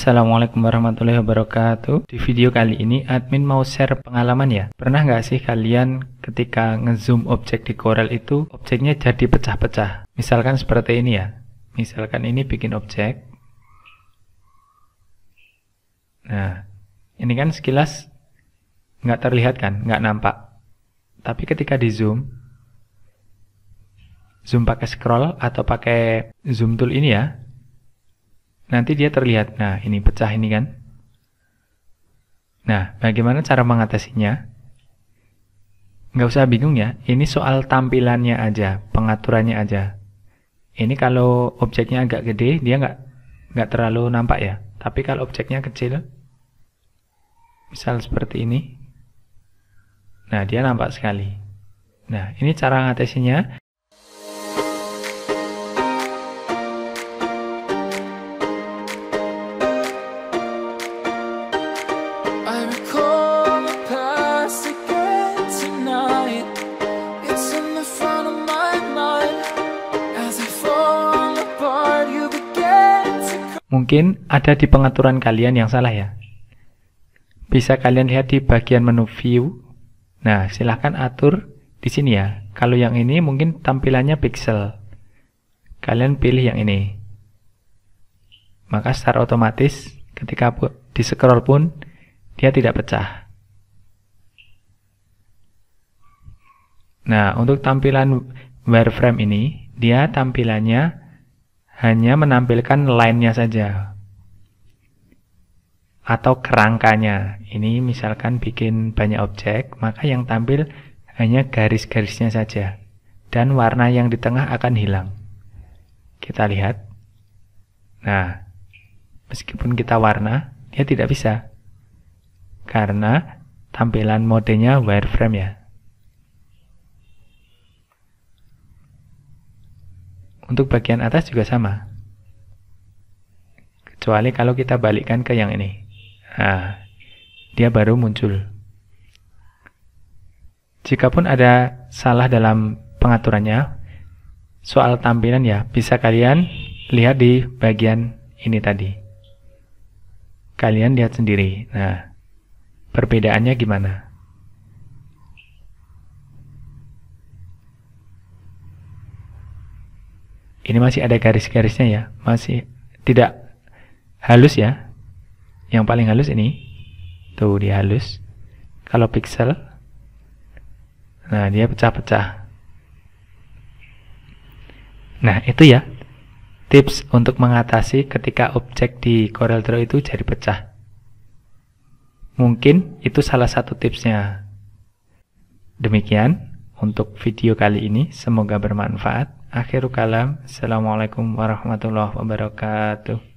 Assalamualaikum warahmatullahi wabarakatuh. Di video kali ini admin mau share pengalaman ya. Pernah nggak sih kalian ketika ngezoom objek di Corel itu objeknya jadi pecah-pecah? Misalkan seperti ini ya. Misalkan ini bikin objek. Nah, ini kan sekilas nggak terlihat kan, nggak nampak. Tapi ketika di zoom pakai scroll atau pakai zoom tool ini ya, nanti dia terlihat. Nah, ini pecah ini kan. Nah, bagaimana cara mengatasinya? Nggak usah bingung ya, ini soal tampilannya aja, pengaturannya aja. Ini kalau objeknya agak gede, dia nggak terlalu nampak ya. Tapi kalau objeknya kecil, misal seperti ini, nah dia nampak sekali. Nah, ini cara mengatasinya. Mungkin ada di pengaturan kalian yang salah ya. Bisa kalian lihat di bagian menu view. Nah, silahkan atur di sini ya. Kalau yang ini mungkin tampilannya pixel. Kalian pilih yang ini. Maka secara otomatis ketika di scroll pun dia tidak pecah. Nah, untuk tampilan wireframe ini, dia tampilannya hanya menampilkan line-nya saja atau kerangkanya. Ini misalkan bikin banyak objek, maka yang tampil hanya garis-garisnya saja dan warna yang di tengah akan hilang. Kita lihat. Nah, meskipun kita warna, dia tidak bisa karena tampilan modenya wireframe ya. Untuk bagian atas juga sama. Kecuali kalau kita balikkan ke yang ini. Nah, dia baru muncul. Jikapun ada salah dalam pengaturannya, soal tampilan ya, bisa kalian lihat di bagian ini tadi. Kalian lihat sendiri. Nah, perbedaannya gimana? Ini masih ada garis-garisnya ya, masih tidak halus ya. Yang paling halus ini, tuh dia halus. Kalau pixel, nah dia pecah-pecah. Nah itu ya, tips untuk mengatasi ketika objek di CorelDRAW itu jadi pecah. Mungkin itu salah satu tipsnya. Demikian untuk video kali ini, semoga bermanfaat. Akhirul kalam, assalamualaikum warahmatullahi wabarakatuh.